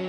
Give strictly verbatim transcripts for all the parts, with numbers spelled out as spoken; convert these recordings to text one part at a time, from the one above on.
The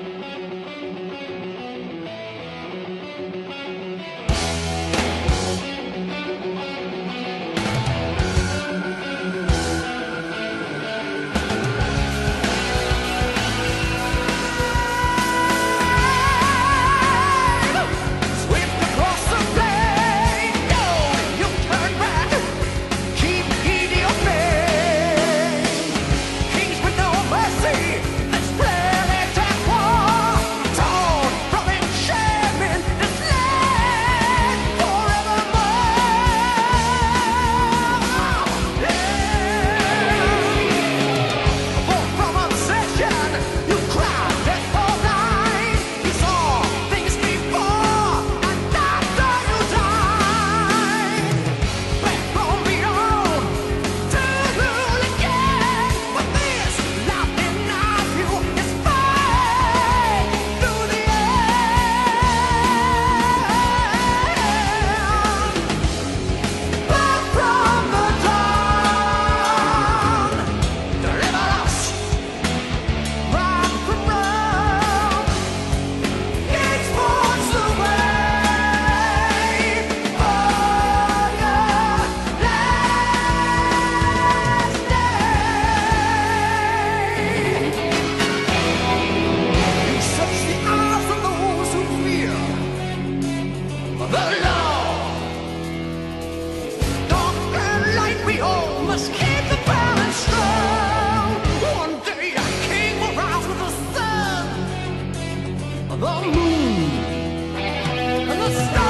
moon and the stars.